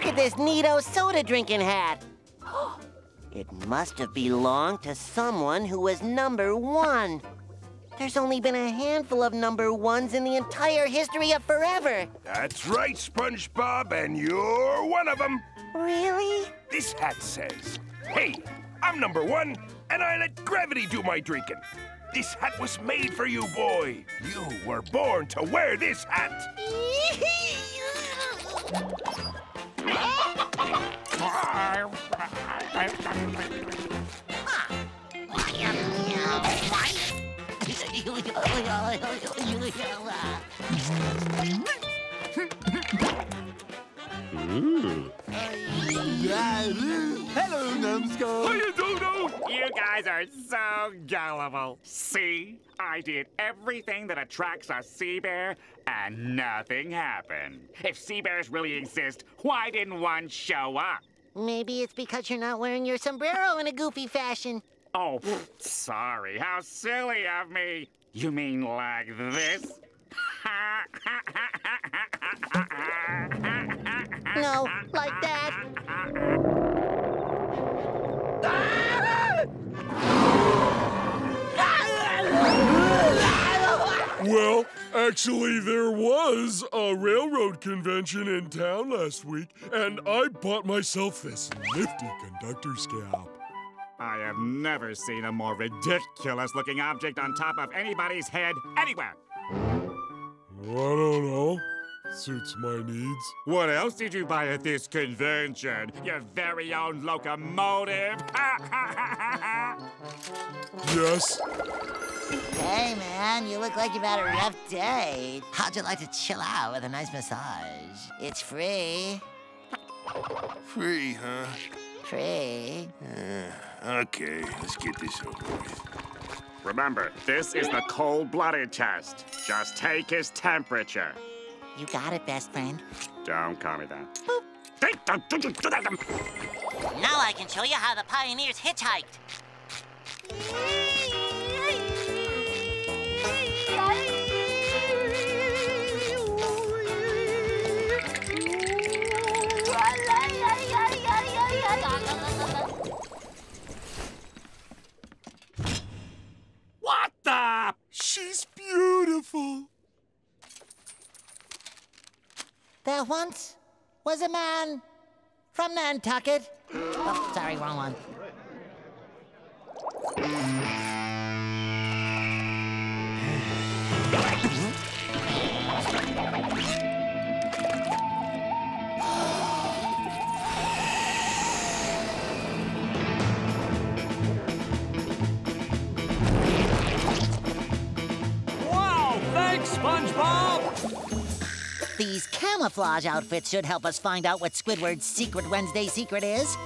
Look at this neato soda drinking hat. It must have belonged to someone who was number one. There's only been a handful of number ones in the entire history of forever. That's right, SpongeBob, and you're one of them. Really? This hat says, hey, I'm number one, and I let gravity do my drinking. This hat was made for you, boy. You were born to wear this hat. Hello, numbskull. Hiya, Dodo. You guys are so gullible. See, I did everything that attracts a sea bear, and nothing happened. If sea bears really exist, why didn't one show up? Maybe it's because you're not wearing your sombrero in a goofy fashion. Oh, sorry. How silly of me. You mean like this? No, like that. Well, actually, there was a railroad convention in town last week, and I bought myself this nifty conductor's cap. I have never seen a more ridiculous-looking object on top of anybody's head anywhere. I don't know. Suits my needs. What else did you buy at this convention? Your very own locomotive? Yes? Hey, man, you look like you've had a rough day. How'd you like to chill out with a nice massage? It's free. Free, huh? Free. Okay, let's get this over with. Remember, this is the cold-blooded test. Just take his temperature. You got it, best friend. Don't call me that. Boop. Now I can show you how the pioneers hitchhiked. What the? She's beautiful. There once was a man from Nantucket. Oh, sorry, wrong one. Wow, thanks, SpongeBob! These camouflage outfits should help us find out what Squidward's Secret Wednesday secret is.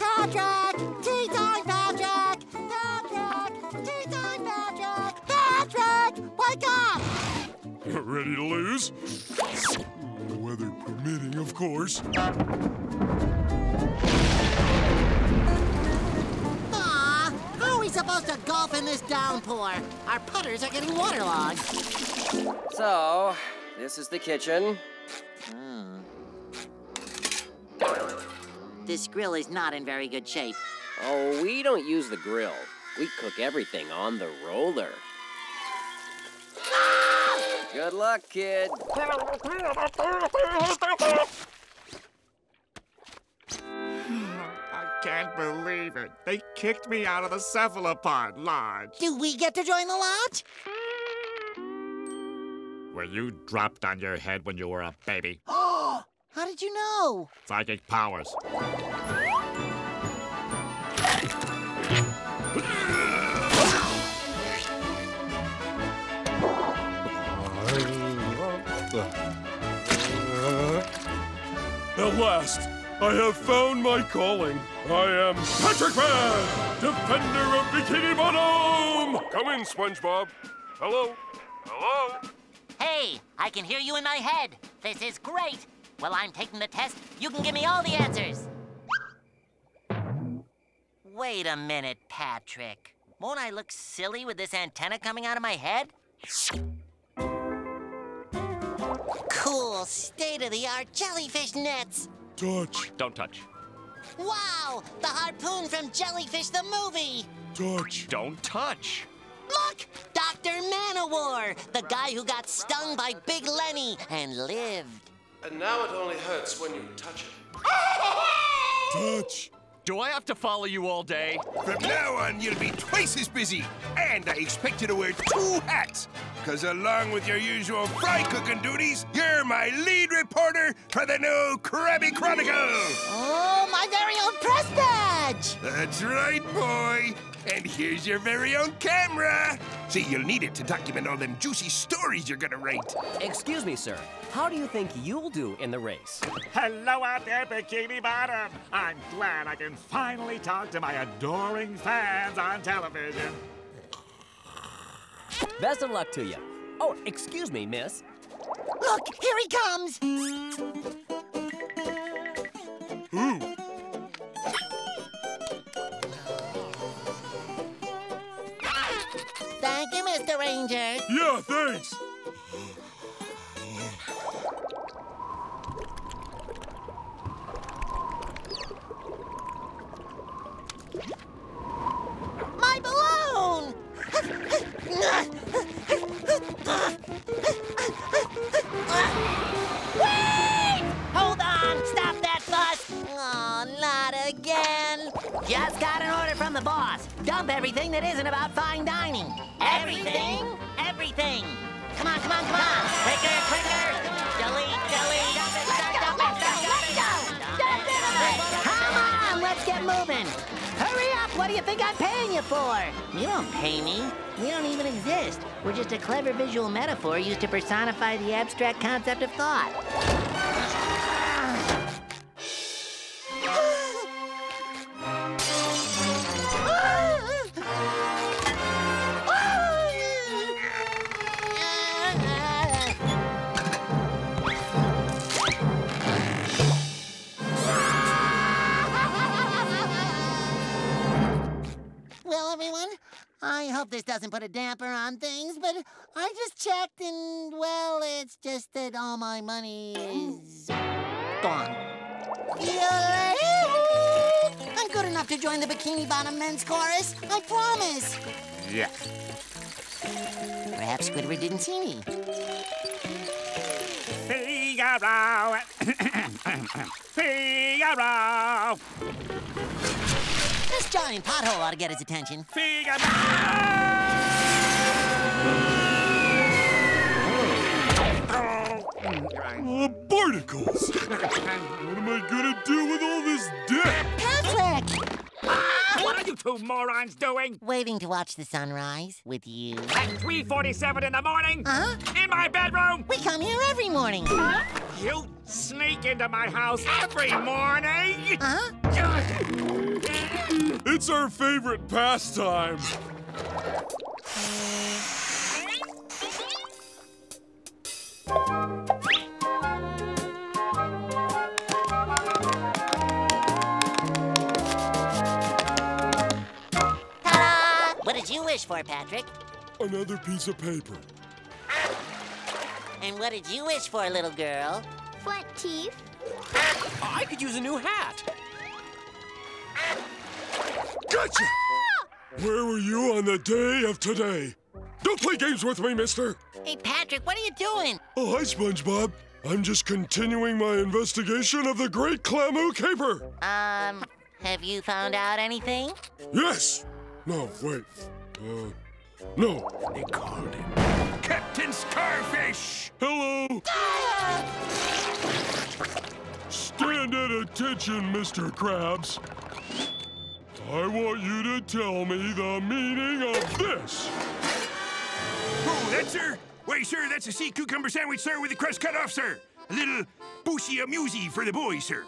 Patrick! Tea time, Patrick! Patrick! Tea time, Patrick! Patrick! Wake up! Ready to lose? Weather permitting, of course. Supposed to golf in this downpour. Our putters are getting waterlogged. So, this is the kitchen. This grill is not in very good shape. Oh, we don't use the grill. We cook everything on the roller. Ah! Good luck, kid. Can't believe it. They kicked me out of the cephalopod lodge. Do we get to join the lodge? Were you dropped on your head when you were a baby? Oh! How did you know? Psychic powers. At last. I have found my calling. I am Patrick Krab, defender of Bikini Bottom! Come in, SpongeBob. Hello? Hello? Hey, I can hear you in my head. This is great. While I'm taking the test, you can give me all the answers. Wait a minute, Patrick. Won't I look silly with this antenna coming out of my head? Cool, state-of-the-art jellyfish nets. Touch. Don't touch. Wow, the harpoon from Jellyfish the Movie. Touch. Don't touch. Look, Dr. Manowar, the guy who got stung by Big Lenny and lived. And now it only hurts when you touch it. Touch. Do I have to follow you all day? From now on, you'll be twice as busy. And I expect you to wear 2 hats. Because along with your usual fry cooking duties, you're my lead reporter for the new Krabby Chronicles. Oh, my very own press badge. That's right, boy. And here's your very own camera. See, you'll need it to document all them juicy stories you're gonna write. Excuse me, sir. How do you think you'll do in the race? Hello out there, Bikini Bottom. I'm glad I can finally talk to my adoring fans on television. Best of luck to you. Oh, excuse me, miss. Look, here he comes. Ooh. Thank you, Mr. Ranger. Yeah, thanks. My balloon! Wait! Hold on! Stop that bus! Oh, not again. Just got an order from the boss. Dump everything that isn't about fine dining. Everything? Everything. Come on, come on, come on. Quicker, quicker. Delete, delete. Let's go. Come on, let's get moving. Hurry up. What do you think I'm paying you for? You don't pay me. We don't even exist. We're just a clever visual metaphor used to personify the abstract concept of thought. I hope this doesn't put a damper on things, but I just checked and, well, it's just that all my money is gone. I'm good enough to join the Bikini Bottom Men's Chorus, I promise. Yeah. Perhaps Squidward didn't see me. Figaro! Figaro! This giant pothole ought to get his attention. Figaro! Barnacles! What am I gonna do with all this debt? Patrick! What are you 2 morons doing? Waiting to watch the sunrise with you. At 3:47 in the morning? In my bedroom? We come here every morning. You sneak into my house every morning? It's our favorite pastime. Ta-da! What did you wish for, Patrick? Another piece of paper. And what did you wish for, little girl? Flat teeth. I could use a new hat. Gotcha! Ah! Where were you on the day of today? Don't play games with me, mister. Hey, Patrick, what are you doing? Oh, hi, SpongeBob. I'm just continuing my investigation of the Great Clamu Caper. Have you found out anything? Yes. No, wait. No. They called him Captain Starfish. Hello. Ah! Stand at attention, Mr. Krabs. I want you to tell me the meaning of this. Oh, that, sir? Why, sir, that's a sea cucumber sandwich, sir, with the crust cut off, sir. A little boosey-a-musey for the boys, sir.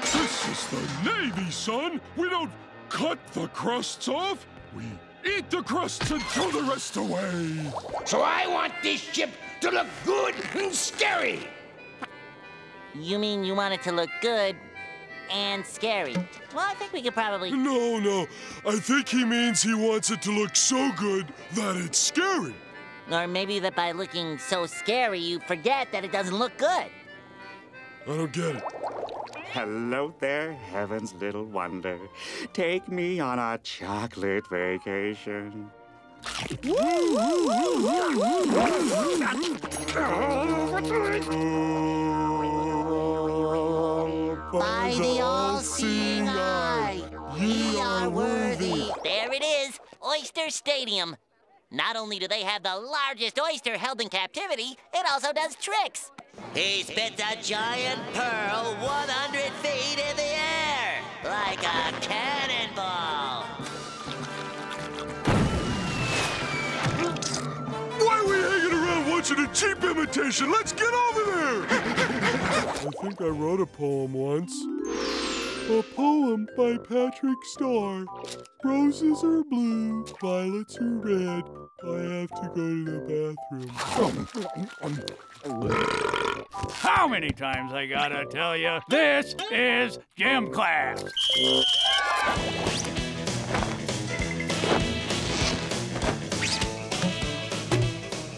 This is the Navy, son. We don't cut the crusts off. We eat the crusts and throw the rest away. So I want this ship to look good and scary. You mean you want it to look good and scary. Well, I think we could probably... No, no. I think he means he wants it to look so good that it's scary. Or maybe that by looking so scary, you forget that it doesn't look good. I don't get it. Hello there, Heaven's Little Wonder. Take me on a chocolate vacation. By the all-seeing eye, ye are worthy. There it is, Oyster Stadium. Not only do they have the largest oyster held in captivity, it also does tricks. He spits a giant pearl 100 feet in the air, like a cannonball. Why are we hanging around watching a cheap imitation? Let's get over there! I think I wrote a poem once. A poem by Patrick Star. Roses are blue, violets are red. I have to go to the bathroom. How many times I gotta tell you, this is gym class!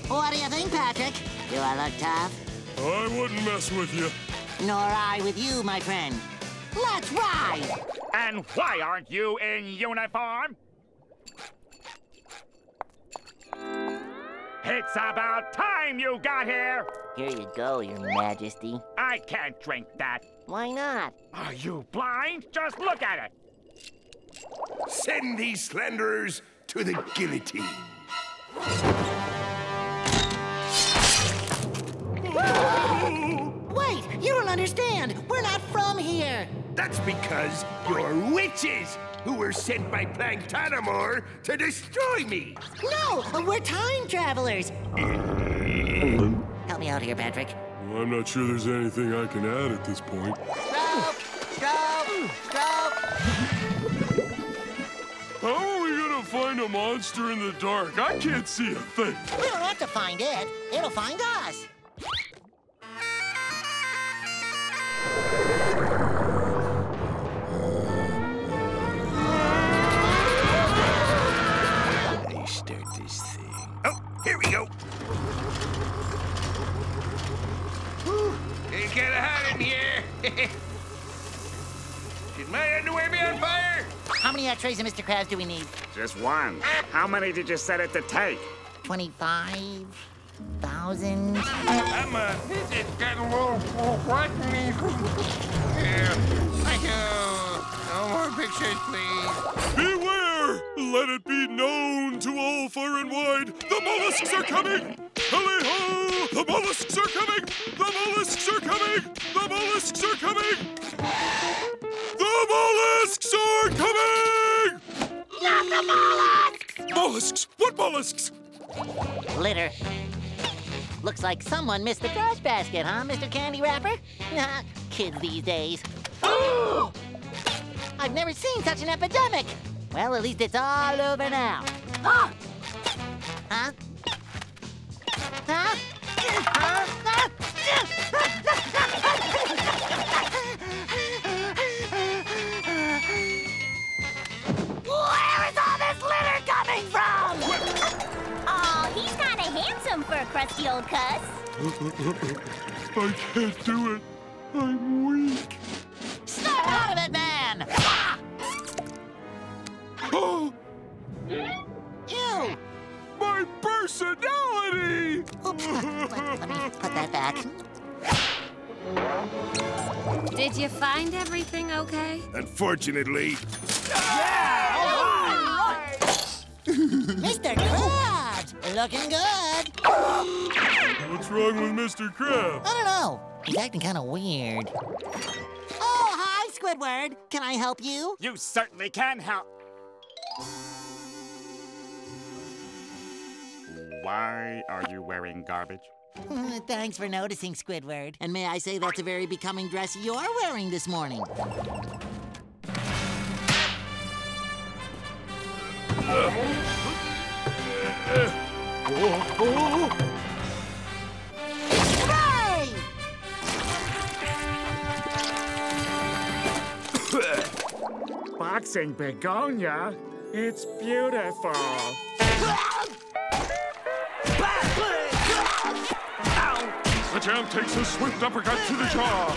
What do you think, Patrick? Do I look tough? I wouldn't mess with you. Nor I with you, my friend. Let's ride! And why aren't you in uniform? It's about time you got here! Here you go, Your Majesty. I can't drink that. Why not? Are you blind? Just look at it! Send these slanderers to the guillotine. Wait! You don't understand! We're not from here! That's because you're witches who were sent by Planktonomore to destroy me! No! We're time travelers! Help me out here, Patrick. Well, I'm not sure there's anything I can add at this point. Stroke! Stroke! Stroke! How are we gonna find a monster in the dark? I can't see a thing! We don't have to find it. It'll find us! Here we go. It's kinda hot in here. Should my underwear be on fire? How many trays of Mr. Krabs do we need? Just one. How many did you set it to take? 25,000. This is getting a little frightening. Yeah. Thank you. No more pictures, please. Beware! Let it be known to all far and wide, the mollusks are coming! Hally-ho! The mollusks are coming! The mollusks are coming! The mollusks are coming! The mollusks are coming! Not the mollusks! Mollusks! What mollusks? Litter. Looks like someone missed the trash basket, huh, Mr. Candy Wrapper? Nah, kids these days. Ooh! I've never seen such an epidemic! Well, at least it's all over now. Ah! Huh? Huh? Huh? Where is all this litter coming from? Oh, he's kind of handsome for a crusty old cuss. I can't do it. I'm weak. Snap out of it, man! Ah! Oh! Ew! My personality! Oops. Let me put that back. Did you find everything okay? Unfortunately. Yeah! Oh! Mr. Krabs! Looking good! What's wrong with Mr. Krabs? I don't know. He's acting kind of weird. Oh, hi, Squidward. Can I help you? You certainly can help. Why are you wearing garbage? Thanks for noticing, Squidward. And may I say that's a very becoming dress you're wearing this morning. Hooray! boxing begonia. It's beautiful. The jam takes a swift uppercut to the jaw.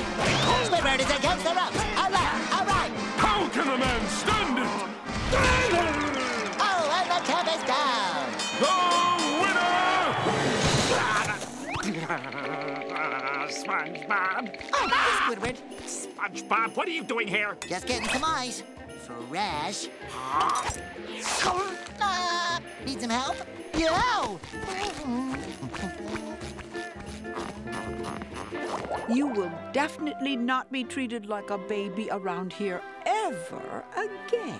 Squidward is against the ropes. All right, all right. How can the man stand it? Oh, and the cup is down. SpongeBob. Oh, Squidward. SpongeBob, what are you doing here? Just getting some ice. Fresh. Need some help? Yo! You will definitely not be treated like a baby around here ever again.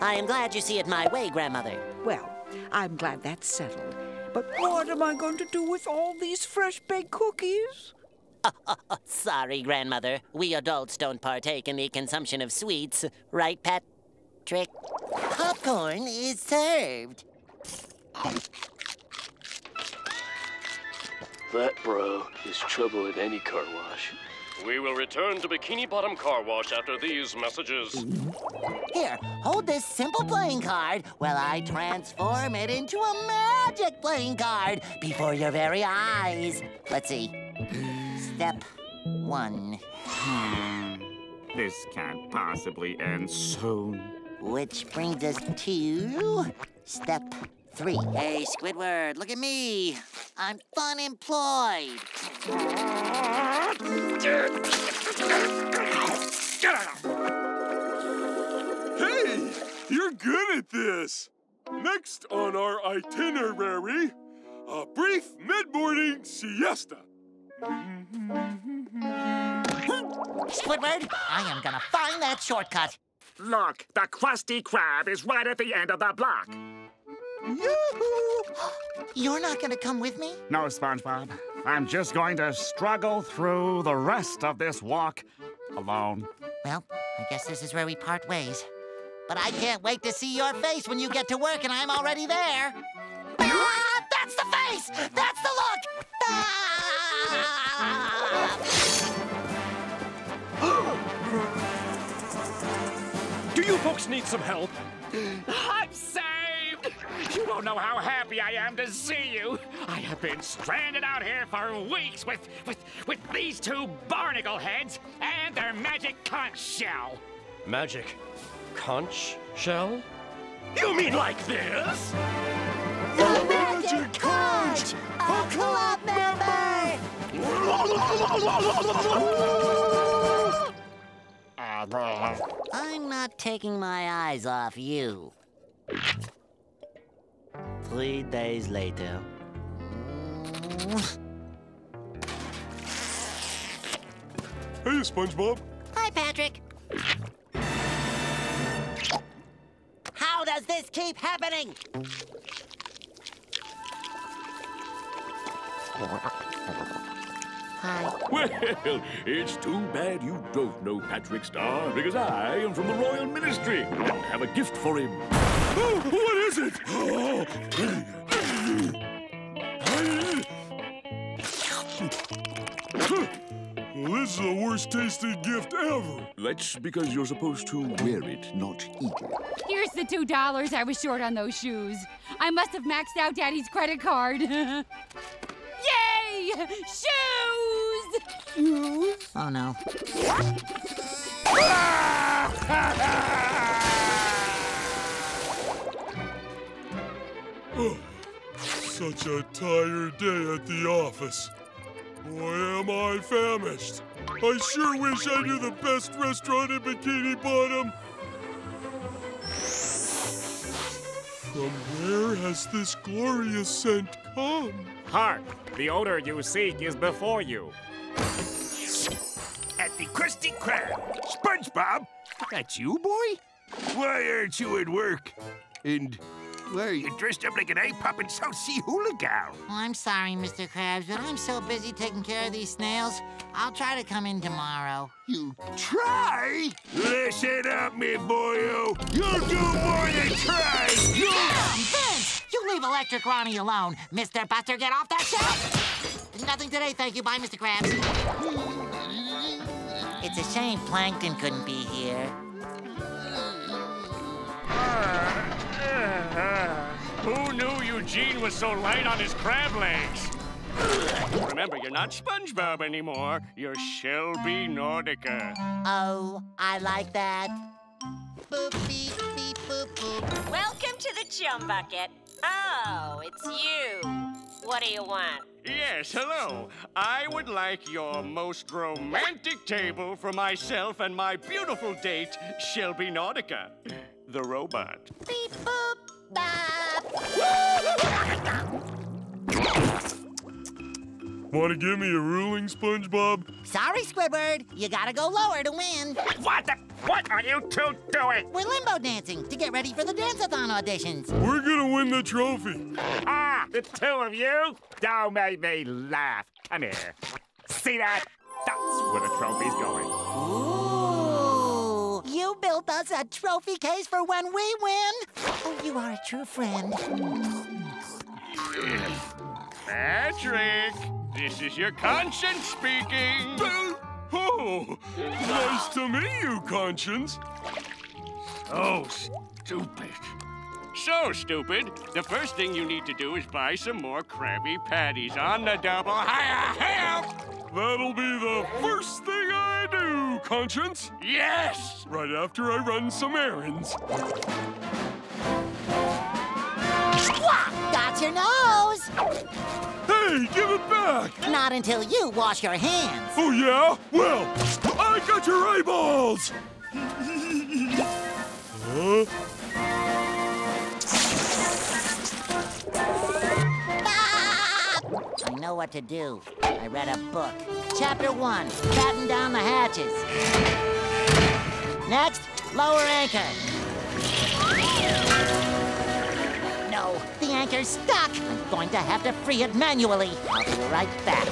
I am glad you see it my way, Grandmother. Well, I'm glad that's settled. But what am I going to do with all these fresh-baked cookies? Sorry, Grandmother. We adults don't partake in the consumption of sweets. Right, Patrick? Popcorn is served. That bro is trouble in any car wash. We will return to Bikini Bottom Car Wash after these messages. Here, hold this simple playing card while I transform it into a magic playing card before your very eyes. Let's see. Step one. This can't possibly end soon. Which brings us to step three. Hey, Squidward, look at me. I'm fun employed. Hey, you're good at this. Next on our itinerary, a brief mid-morning siesta. Squidward, I am gonna find that shortcut. Look, the Krusty Krab is right at the end of the block. Yoo-hoo! You're not gonna come with me? No, SpongeBob. I'm just going to struggle through the rest of this walk alone. Well, I guess this is where we part ways. But I can't wait to see your face when you get to work and I'm already there. Ah, that's the face! That's the look! Ah! Do you folks need some help? I'm sorry. You don't know how happy I am to see you. I have been stranded out here for weeks with these two barnacle heads and their magic conch shell. Magic conch shell? You mean like this? The magic conch! A club member! I'm not taking my eyes off you. 3 days later. Hey, SpongeBob. Hi, Patrick. How does this keep happening? Hi. Well, it's too bad you don't know Patrick Star, because I am from the Royal Ministry and have a gift for him. Oh, what is it? Well, this is the worst tasting gift ever. That's because you're supposed to wear it, not eat it. Here's the $2 I was short on those shoes. I must have maxed out Daddy's credit card. Yay! Shoes! Shoes? Oh, no. Oh, such a tired day at the office. Boy, am I famished. I sure wish I knew the best restaurant in Bikini Bottom. From where has this glorious scent come? Hark, the odor you seek is before you. At the Krusty Krab. SpongeBob, that's you, boy? Why aren't you at work? And why are you dressed up like an A-Pop and South Sea hula gal? Well, I'm sorry, Mr. Krabs, but I'm so busy taking care of these snails, I'll try to come in tomorrow. You try? Listen up, me boyo. You'll do more than try. You'll... Yeah, Vince! You leave Electric Ronnie alone. Mr. Buster, get off that shelf! Nothing today, thank you. Bye, Mr. Krabs. It's a shame Plankton couldn't be here. Who knew Eugene was so light on his crab legs? Remember, you're not SpongeBob anymore. You're Shelby Nordica. Oh, I like that. Boop, beep, beep, boop, boop. Welcome to the Chum Bucket. Oh, it's you. What do you want? Yes, hello. I would like your most romantic table for myself and my beautiful date, Shelby Nordica, the robot. Beep, boop, bop. Want to give me a ruling, SpongeBob? Sorry, Squidward. You gotta go lower to win. What are you two doing? We're limbo dancing to get ready for the dance-a-thon auditions. We're gonna win the trophy. Ah, the two of you? Don't make me laugh. Come here. See that? That's where the trophy's going. Ooh. You built us a trophy case for when we win. Oh, you are a true friend. Patrick! This is your conscience speaking. Oh, nice to meet you, conscience. So stupid. So stupid. The first thing you need to do is buy some more Krabby Patties on the double. That'll be the first thing I do, conscience. Yes. Right after I run some errands. Got your nose. Hey, give it back! Not until you wash your hands. Oh, yeah? Well, I got your eyeballs! Ah! I know what to do. I read a book. Chapter 1, batten down the hatches. Next, lower anchor. No, the anchor's stuck. I'm going to have to free it manually. I'll be right back.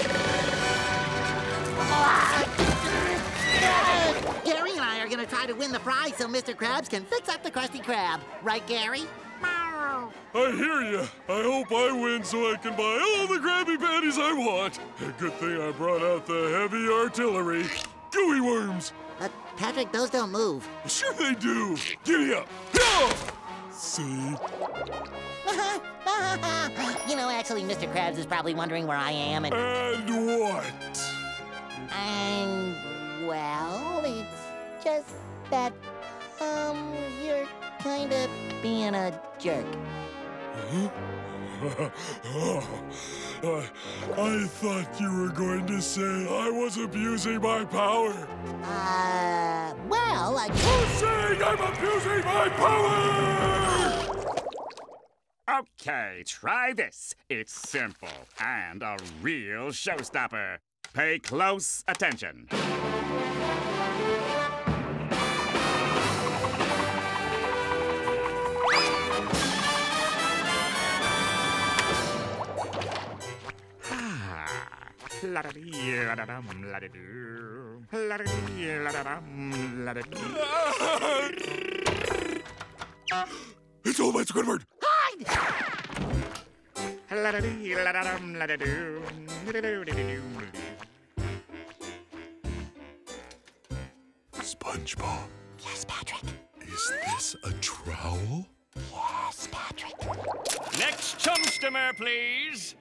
Gary and I are going to try to win the prize so Mr. Krabs can fix up the Krusty Krab. Right, Gary? I hear you. I hope I win so I can buy all the Krabby Patties I want. Good thing I brought out the heavy artillery. Gooey worms. Patrick, those don't move. Sure they do. Giddy up. No! See? You know, actually, Mr. Krabs is probably wondering where I am and... And what? And, well, it's just that, you're kind of being a jerk. Huh? I thought you were going to say I was abusing my power. Well, I... Who's saying I'm abusing my power? Okay, try this. It's simple and a real showstopper. Pay close attention. It's all my Squidward! Hide! SpongeBob. Yes, Patrick. Is this a trowel? Yes, Patrick. Next chumstomer, please.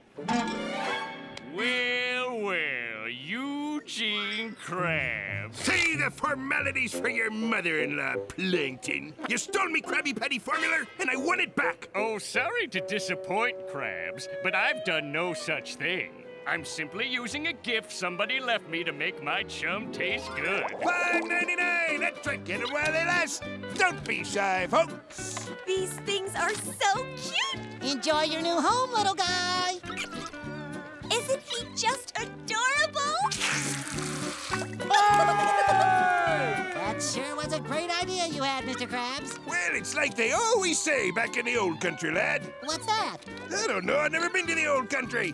Well, Eugene Krabs. See the formalities for your mother-in-law, Plankton. You stole me Krabby Patty formula, and I won it back. Oh, sorry to disappoint, Krabs, but I've done no such thing. I'm simply using a gift somebody left me to make my chum taste good. $5.99! That's right, get it while they last. Don't be shy, folks. These things are so cute. Enjoy your new home, little guy. Isn't he just adorable? That sure was a great idea you had, Mr. Krabs. Well, it's like they always say back in the old country, lad. What's that? I don't know. I've never been to the old country.